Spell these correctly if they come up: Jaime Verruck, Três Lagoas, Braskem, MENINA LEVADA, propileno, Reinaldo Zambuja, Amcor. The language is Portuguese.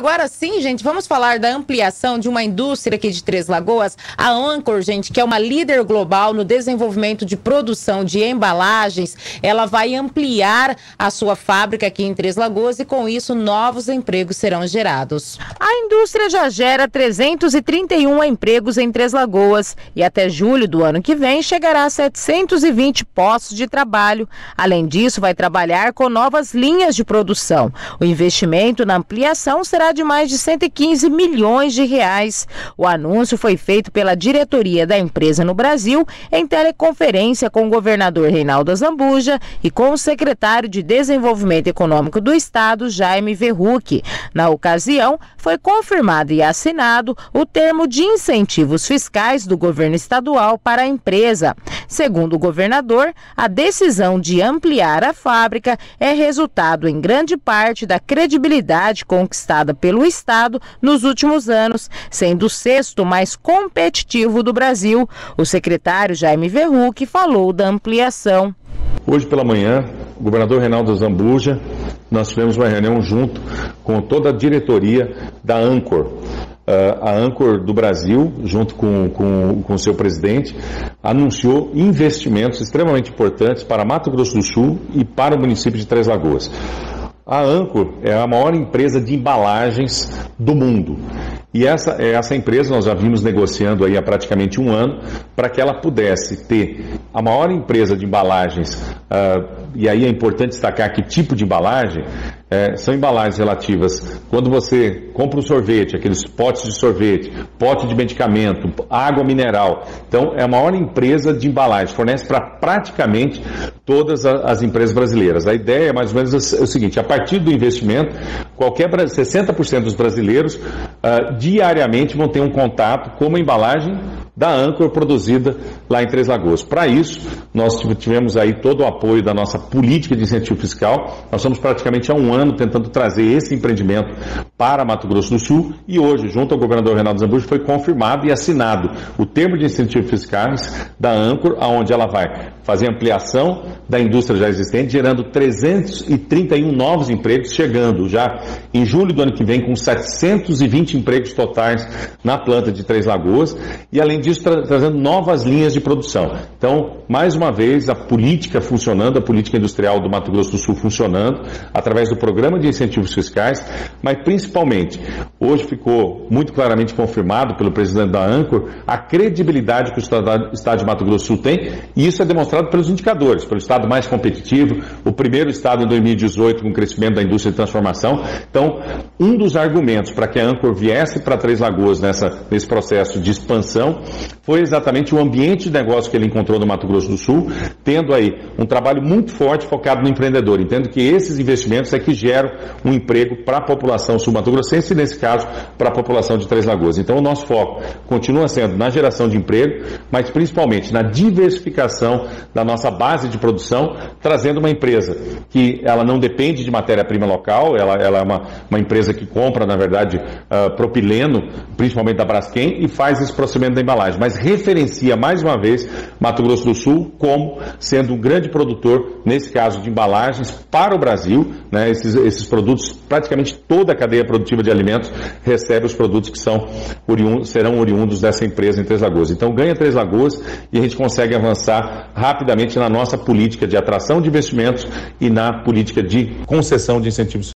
Agora sim, gente, vamos falar da ampliação de uma indústria aqui de Três Lagoas, a Amcor, gente, que é uma líder global no desenvolvimento de produção de embalagens. Ela vai ampliar a sua fábrica aqui em Três Lagoas e com isso novos empregos serão gerados. A indústria já gera 331 empregos em Três Lagoas e até julho do ano que vem chegará a 720 postos de trabalho. Além disso, vai trabalhar com novas linhas de produção. O investimento na ampliação será de mais de 115 milhões de reais. O anúncio foi feito pela diretoria da empresa no Brasil em teleconferência com o governador Reinaldo Zambuja e com o secretário de Desenvolvimento Econômico do Estado, Jaime Verruck. Na ocasião, foi confirmado e assinado o termo de incentivos fiscais do governo estadual para a empresa. Segundo o governador, a decisão de ampliar a fábrica é resultado em grande parte da credibilidade conquistada pelo Estado nos últimos anos, sendo o sexto mais competitivo do Brasil. O secretário Jaime Verruck falou da ampliação. Hoje pela manhã, o governador Reinaldo Zambuja, nós tivemos uma reunião junto com toda a diretoria da Amcor. A Amcor do Brasil, junto com o seu presidente, anunciou investimentos extremamente importantes para Mato Grosso do Sul e para o município de Três Lagoas. A Amcor é a maior empresa de embalagens do mundo. E essa empresa nós já vimos negociando aí há praticamente um ano para que ela pudesse ter a maior empresa de embalagens, e aí é importante destacar que tipo de embalagem, são embalagens relativas, quando você compra um sorvete, aqueles potes de sorvete, pote de medicamento, água mineral. Então é a maior empresa de embalagens, fornece para praticamente todas as empresas brasileiras. A ideia é mais ou menos o seguinte: a partir do investimento, 60% dos brasileiros diariamente vão ter um contato com uma embalagem da Amcor produzida lá em Três Lagoas. Para isso, nós tivemos aí todo o apoio da nossa política de incentivo fiscal. Nós estamos praticamente há um ano tentando trazer esse empreendimento para Mato Grosso do Sul e hoje, junto ao governador Reinaldo Zambuja, foi confirmado e assinado o termo de incentivos fiscais da Amcor, onde ela vai fazer ampliação da indústria já existente, gerando 331 novos empregos, chegando já em julho do ano que vem com 720 empregos totais na planta de Três Lagoas e, além disso, trazendo novas linhas de produção. Então, mais uma vez, a política funcionando, a política industrial do Mato Grosso do Sul funcionando, através do programa de incentivos fiscais, mas principalmente, hoje ficou muito claramente confirmado pelo presidente da Amcor a credibilidade que o Estado de Mato Grosso do Sul tem, e isso é demonstrado pelos indicadores, pelo Estado mais competitivo, o primeiro Estado em 2018 com o crescimento da indústria de transformação. Então, um dos argumentos para que a Amcor viesse para Três Lagoas nesse processo de expansão foi exatamente o ambiente de negócio que ele encontrou no Mato Grosso do Sul, tendo aí um trabalho muito forte focado no empreendedor, entendo que esses investimentos é que geram um emprego para a população sul-mato-grossense e, nesse caso, para a população de Três Lagoas. Então, o nosso foco continua sendo na geração de emprego, mas principalmente na diversificação da nossa base de produção, trazendo uma empresa que ela não depende de matéria-prima local, ela é uma empresa que compra, na verdade, propileno, principalmente da Braskem, e faz esse processamento da embalagem, mas referencia, mais uma vez, Mato Grosso do Sul como sendo um grande produtor, nesse caso, de embalagens para o Brasil, né? Esses produtos, praticamente toda a cadeia produtiva de alimentos recebe os produtos que serão oriundos dessa empresa em Três Lagoas. Então, ganha Três Lagoas e a gente consegue avançar rapidamente na nossa política de atração de investimentos e na política de concessão de incentivos.